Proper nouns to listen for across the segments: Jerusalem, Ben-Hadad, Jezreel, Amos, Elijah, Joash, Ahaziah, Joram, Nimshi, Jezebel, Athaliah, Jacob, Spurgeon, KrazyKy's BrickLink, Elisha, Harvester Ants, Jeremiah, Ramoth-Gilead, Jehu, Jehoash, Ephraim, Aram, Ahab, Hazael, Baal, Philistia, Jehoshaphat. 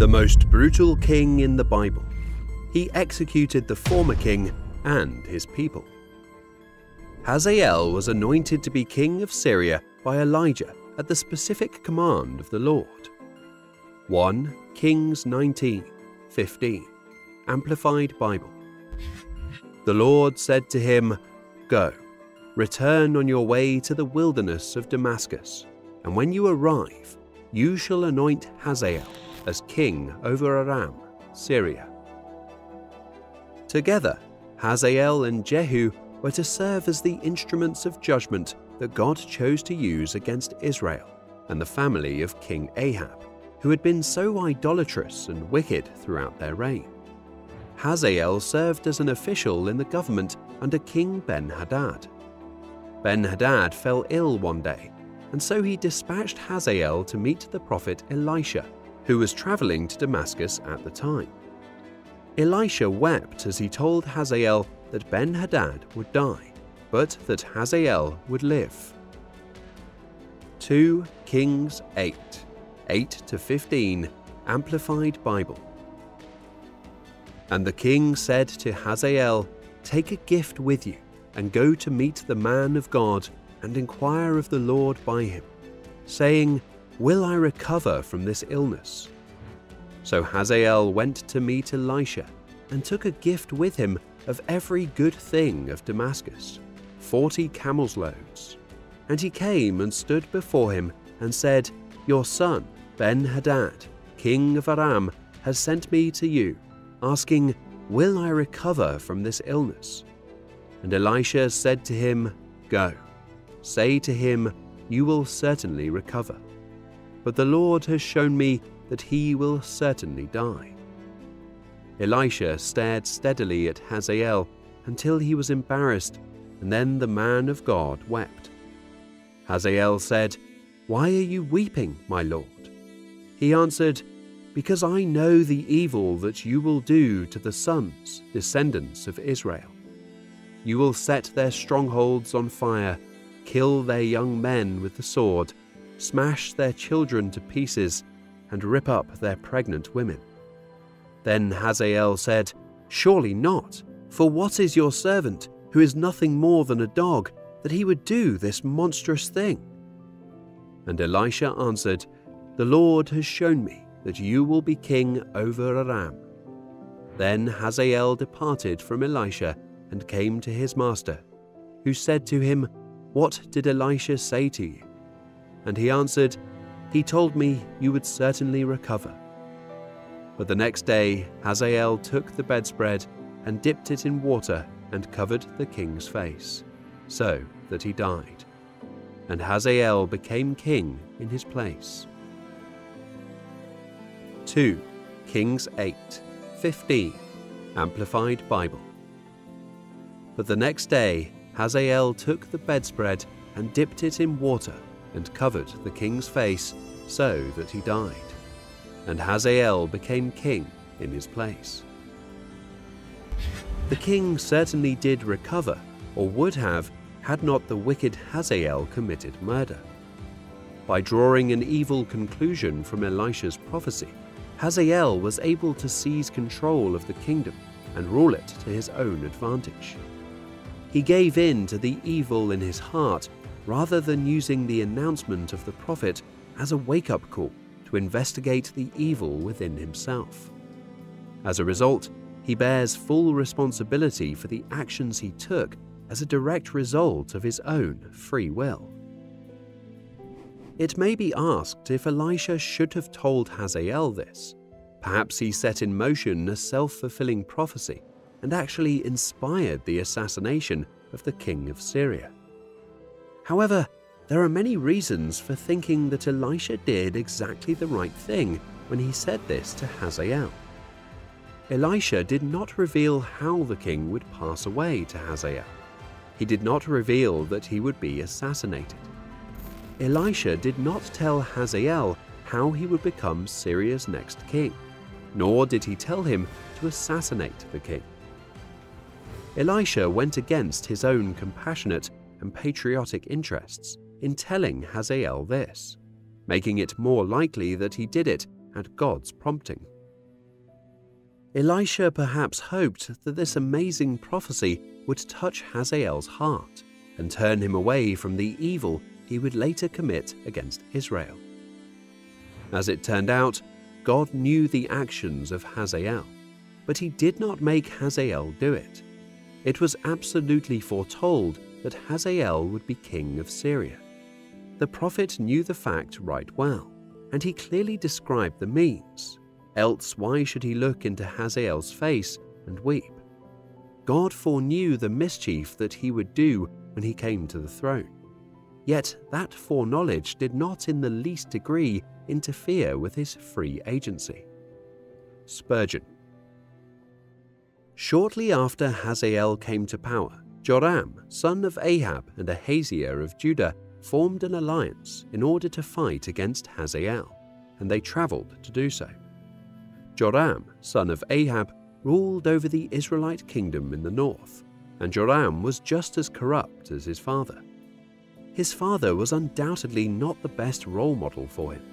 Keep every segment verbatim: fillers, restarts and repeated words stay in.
the most brutal king in the Bible. He executed the former king and his people. Hazael was anointed to be king of Syria by Elijah at the specific command of the Lord. First Kings nineteen fifteen, Amplified Bible. The Lord said to him, "Go, return on your way to the wilderness of Damascus, and when you arrive, you shall anoint Hazael as king over Aram, Syria." Together, Hazael and Jehu were to serve as the instruments of judgment that God chose to use against Israel and the family of King Ahab, who had been so idolatrous and wicked throughout their reign. Hazael served as an official in the government under King Ben-Hadad. Ben-Hadad fell ill one day, and so he dispatched Hazael to meet the prophet Elisha, who was traveling to Damascus at the time. Elisha wept as he told Hazael that Ben-Hadad would die, but that Hazael would live. Second Kings eight, eight to fifteen, Amplified Bible. And the king said to Hazael, "Take a gift with you, and go to meet the man of God, and inquire of the Lord by him, saying, 'Will I recover from this illness?'" So Hazael went to meet Elisha, and took a gift with him of every good thing of Damascus, forty camels' loads. And he came and stood before him, and said, "Your son, Ben-Hadad, king of Aram, has sent me to you, asking, 'Will I recover from this illness?'" And Elisha said to him, "Go, say to him, 'You will certainly recover.' But the Lord has shown me that he will certainly die." Elisha stared steadily at Hazael until he was embarrassed, and then the man of God wept. Hazael said, "Why are you weeping, my lord?" He answered, "Because I know the evil that you will do to the sons, descendants of Israel. You will set their strongholds on fire, kill their young men with the sword, smash their children to pieces, and rip up their pregnant women." Then Hazael said, "Surely not, for what is your servant, who is nothing more than a dog, that he would do this monstrous thing?" And Elisha answered, "The Lord has shown me that you will be king over Aram." Then Hazael departed from Elisha and came to his master, who said to him, "What did Elisha say to you?" And he answered, "He told me you would certainly recover." But the next day Hazael took the bedspread and dipped it in water and covered the king's face, so that he died. And Hazael became king in his place. Second Kings eight, fifteen, Amplified Bible. But the next day Hazael took the bedspread and dipped it in water and covered the king's face, so that he died. And Hazael became king in his place. The king certainly did recover, or would have, had not the wicked Hazael committed murder. By drawing an evil conclusion from Elisha's prophecy, Hazael was able to seize control of the kingdom and rule it to his own advantage. He gave in to the evil in his heart rather than using the announcement of the prophet as a wake-up call to investigate the evil within himself. As a result, he bears full responsibility for the actions he took as a direct result of his own free will. It may be asked if Elisha should have told Hazael this. Perhaps he set in motion a self-fulfilling prophecy and actually inspired the assassination of the king of Syria. However, there are many reasons for thinking that Elisha did exactly the right thing when he said this to Hazael. Elisha did not reveal how the king would pass away to Hazael. He did not reveal that he would be assassinated. Elisha did not tell Hazael how he would become Syria's next king, nor did he tell him to assassinate the king. Elisha went against his own compassionate and patriotic interests in telling Hazael this, making it more likely that he did it at God's prompting. Elisha perhaps hoped that this amazing prophecy would touch Hazael's heart and turn him away from the evil he would later commit against Israel. As it turned out, God knew the actions of Hazael, but he did not make Hazael do it. It was absolutely foretold that Hazael would be king of Syria. The prophet knew the fact right well, and he clearly described the means. Else why should he look into Hazael's face and weep? God foreknew the mischief that he would do when he came to the throne. Yet that foreknowledge did not in the least degree interfere with his free agency. Spurgeon. Shortly after Hazael came to power, Joram, son of Ahab, and Ahaziah of Judah formed an alliance in order to fight against Hazael, and they traveled to do so. Joram, son of Ahab, ruled over the Israelite kingdom in the north, and Joram was just as corrupt as his father. His father was undoubtedly not the best role model for him.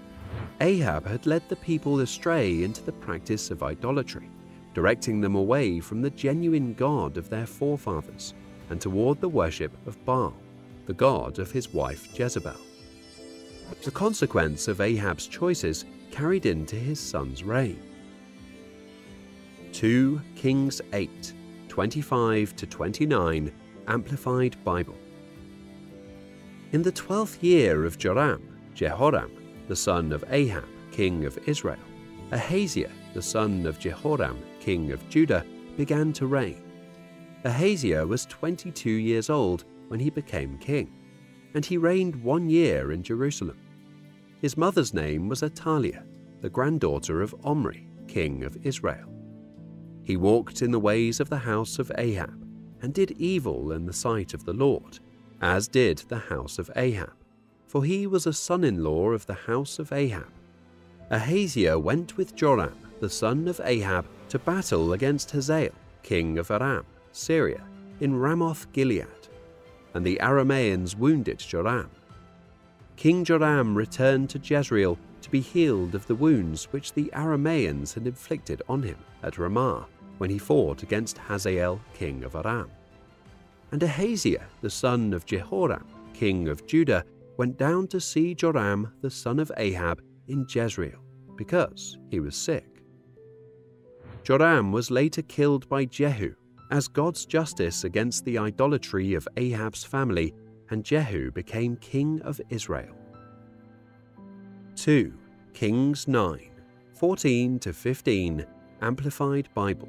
Ahab had led the people astray into the practice of idolatry, directing them away from the genuine God of their forefathers and toward the worship of Baal, the god of his wife Jezebel. The consequence of Ahab's choices carried into his son's reign. Second Kings eight, twenty-five to twenty-nine, Amplified Bible. In the twelfth year of Joram, Jehoram, the son of Ahab, king of Israel, Ahaziah, the son of Jehoram, king of Judah, began to reign. Ahaziah was twenty-two years old when he became king, and he reigned one year in Jerusalem. His mother's name was Athaliah, the granddaughter of Omri, king of Israel. He walked in the ways of the house of Ahab, and did evil in the sight of the Lord, as did the house of Ahab, for he was a son-in-law of the house of Ahab. Ahaziah went with Joram, the son of Ahab, to battle against Hazael, king of Aram, Syria, in Ramoth-Gilead, and the Arameans wounded Joram. King Joram returned to Jezreel to be healed of the wounds which the Arameans had inflicted on him at Ramah when he fought against Hazael, king of Aram. And Ahaziah, the son of Jehoram, king of Judah, went down to see Joram, the son of Ahab, in Jezreel, because he was sick. Joram was later killed by Jehu, as God's justice against the idolatry of Ahab's family, and Jehu became king of Israel. Second Kings nine, fourteen to fifteen, Amplified Bible.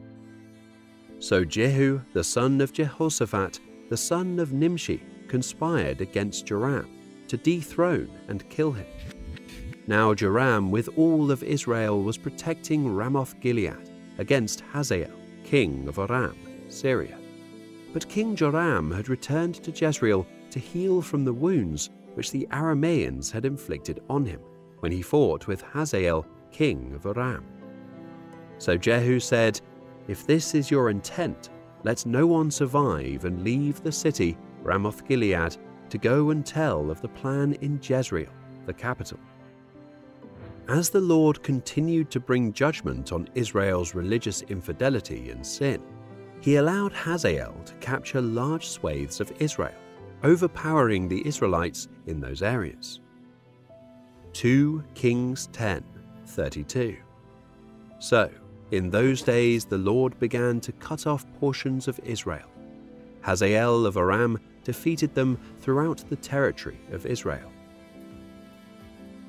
So Jehu, the son of Jehoshaphat, the son of Nimshi, conspired against Joram to dethrone and kill him. Now Joram with all of Israel was protecting Ramoth-Gilead against Hazael, king of Aram, Syria. But King Joram had returned to Jezreel to heal from the wounds which the Arameans had inflicted on him when he fought with Hazael, king of Aram. So Jehu said, "If this is your intent, let no one survive and leave the city, Ramoth-Gilead, to go and tell of the plan in Jezreel, the capital." As the Lord continued to bring judgment on Israel's religious infidelity and sin, he allowed Hazael to capture large swathes of Israel, overpowering the Israelites in those areas. Second Kings ten, thirty-two. So, in those days the Lord began to cut off portions of Israel. Hazael of Aram defeated them throughout the territory of Israel.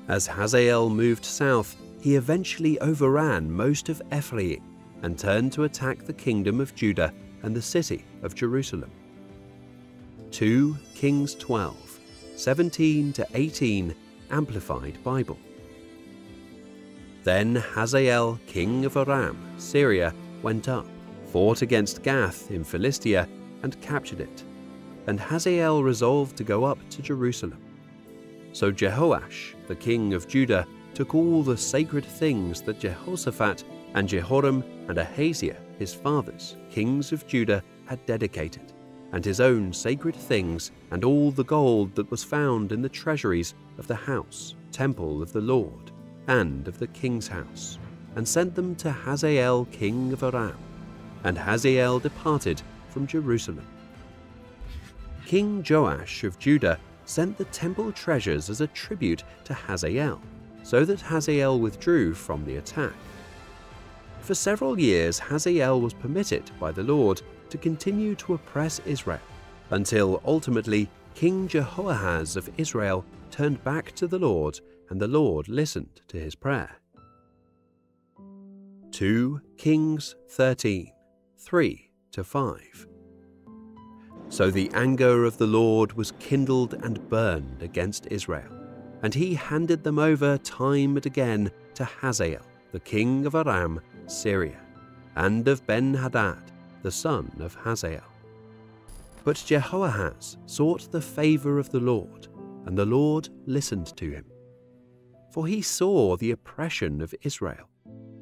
As Hazael moved south, he eventually overran most of Ephraim and turned to attack the kingdom of Judah and the city of Jerusalem. Second Kings twelve, seventeen to eighteen, Amplified Bible. Then Hazael, king of Aram, Syria, went up, fought against Gath in Philistia, and captured it. And Hazael resolved to go up to Jerusalem. So Jehoash, the king of Judah, took all the sacred things that Jehoshaphat and Jehoram and Ahaziah, his fathers, kings of Judah, had dedicated, and his own sacred things, and all the gold that was found in the treasuries of the house, temple of the Lord, and of the king's house, and sent them to Hazael king of Aram. And Hazael departed from Jerusalem. King Joash of Judah sent the temple treasures as a tribute to Hazael, so that Hazael withdrew from the attack. For several years Hazael was permitted by the Lord to continue to oppress Israel, until ultimately King Jehoahaz of Israel turned back to the Lord, and the Lord listened to his prayer. Two Kings thirteen, three to five. So the anger of the Lord was kindled and burned against Israel, and he handed them over time and again to Hazael, the king of Aram, Syria, and of Ben-Hadad, the son of Hazael. But Jehoahaz sought the favor of the Lord, and the Lord listened to him. For he saw the oppression of Israel,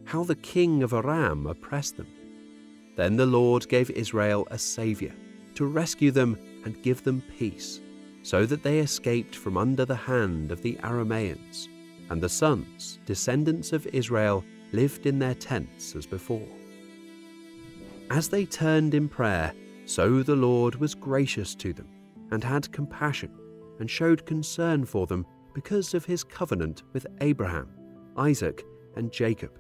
how the king of Aram oppressed them. Then the Lord gave Israel a savior to rescue them and give them peace, so that they escaped from under the hand of the Arameans, and the sons, descendants of Israel, lived in their tents as before. As they turned in prayer, so the Lord was gracious to them, and had compassion, and showed concern for them because of his covenant with Abraham, Isaac, and Jacob.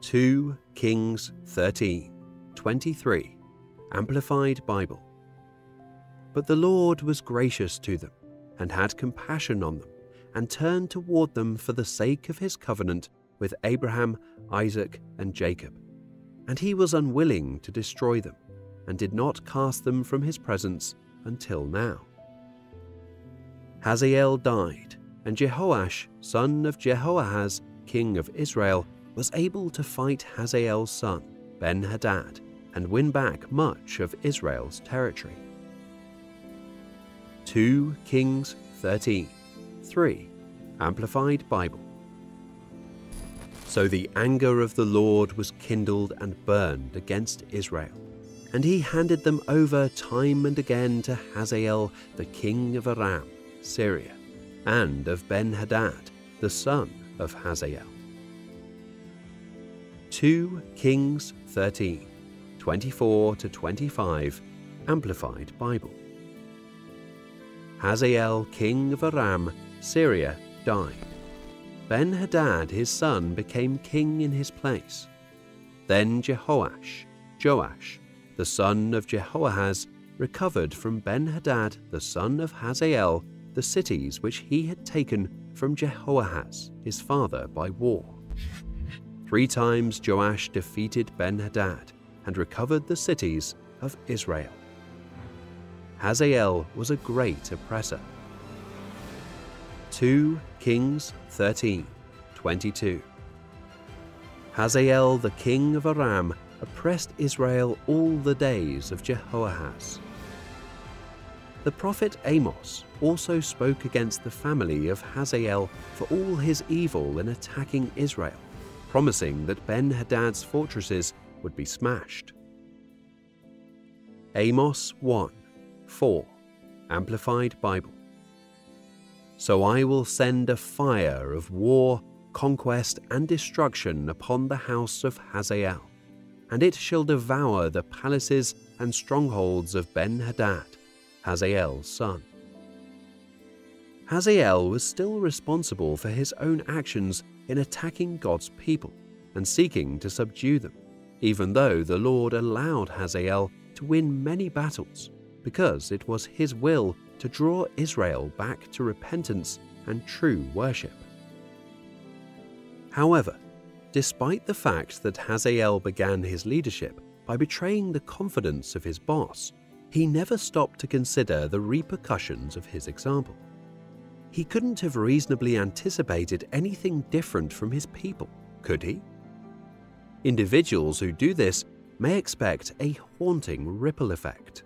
Two Kings thirteen, twenty-three, Amplified Bible. But the Lord was gracious to them, and had compassion on them, and turned toward them for the sake of his covenant with Abraham, Isaac, and Jacob. And he was unwilling to destroy them, and did not cast them from his presence until now. Hazael died, and Jehoash, son of Jehoahaz, king of Israel, was able to fight Hazael's son, Ben-Hadad, and win back much of Israel's territory. Two Kings thirteen, three, Amplified Bible. So the anger of the Lord was kindled and burned against Israel, and he handed them over time and again to Hazael, the king of Aram, Syria, and of Ben-Hadad, the son of Hazael. Two Kings thirteen, twenty-four to twenty-five, Amplified Bible. Hazael king of Aram, Syria, died. Ben-Hadad his son became king in his place. Then Jehoash, Joash, the son of Jehoahaz, recovered from Ben-Hadad the son of Hazael the cities which he had taken from Jehoahaz his father by war. Three times Joash defeated Ben-Hadad and recovered the cities of Israel. Hazael was a great oppressor. Two Kings thirteen, twenty-two. Hazael the king of Aram oppressed Israel all the days of Jehoahaz. The prophet Amos also spoke against the family of Hazael for all his evil in attacking Israel, promising that Ben-Hadad's fortresses would be smashed. Amos one, four, Amplified Bible. So I will send a fire of war, conquest, and destruction upon the house of Hazael, and it shall devour the palaces and strongholds of Ben-Hadad, Hazael's son. Hazael was still responsible for his own actions in attacking God's people and seeking to subdue them, even though the Lord allowed Hazael to win many battles, because it was his will to draw Israel back to repentance and true worship. However, despite the fact that Hazael began his leadership by betraying the confidence of his boss, he never stopped to consider the repercussions of his example. He couldn't have reasonably anticipated anything different from his people, could he? Individuals who do this may expect a haunting ripple effect.